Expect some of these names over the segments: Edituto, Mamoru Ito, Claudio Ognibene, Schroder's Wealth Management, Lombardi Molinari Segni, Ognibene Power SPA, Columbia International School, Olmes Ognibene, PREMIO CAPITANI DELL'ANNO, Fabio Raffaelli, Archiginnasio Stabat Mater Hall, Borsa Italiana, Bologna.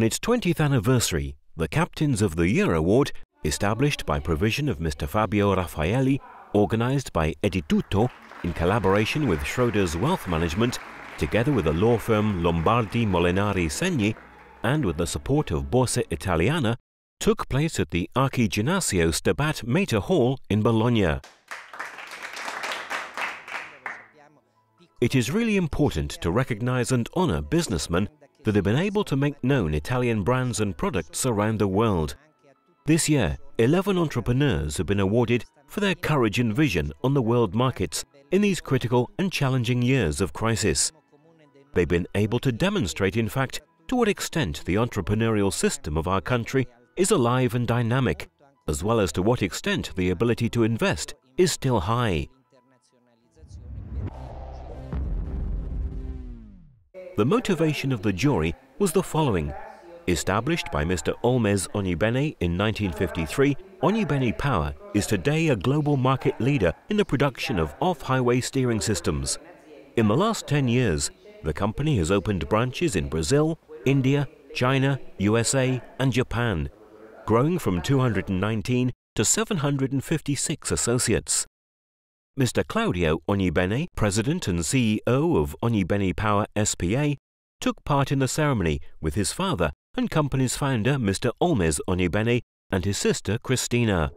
On its 20th anniversary, the Captains of the Year Award, established by provision of Mr. Fabio Raffaelli, organized by Edituto in collaboration with Schroder's Wealth Management, together with the law firm Lombardi Molinari Segni and with the support of Borsa Italiana, took place at the Archiginnasio Stabat Mater Hall in Bologna. It is really important to recognize and honor businessmen that have been able to make known Italian brands and products around the world. This year, 11 entrepreneurs have been awarded for their courage and vision on the world markets in these critical and challenging years of crisis. They've been able to demonstrate, in fact, to what extent the entrepreneurial system of our country is alive and dynamic, as well as to what extent the ability to invest is still high. The motivation of the jury was the following. Established by Mr. Olmes Ognibene in 1953, Ognibene Power is today a global market leader in the production of off-highway steering systems. In the last 10 years, the company has opened branches in Brazil, India, China, USA, and Japan, growing from 219 to 756 associates. Mr. Claudio Ognibene, President and CEO of Ognibene Power SPA, took part in the ceremony with his father and company's founder, Mr. Olmes Ognibene, and his sister, Christina.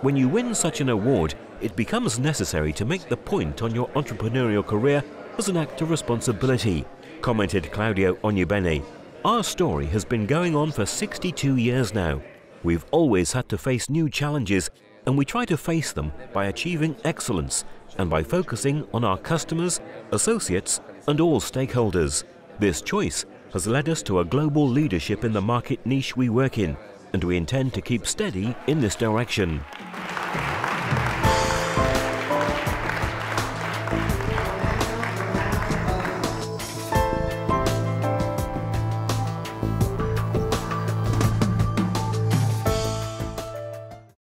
When you win such an award, it becomes necessary to make the point on your entrepreneurial career as an act of responsibility, commented Claudio Ognibene. Our story has been going on for 62 years now. We've always had to face new challenges, and we try to face them by achieving excellence and by focusing on our customers, associates, and all stakeholders. This choice has led us to a global leadership in the market niche we work in, and we intend to keep steady in this direction.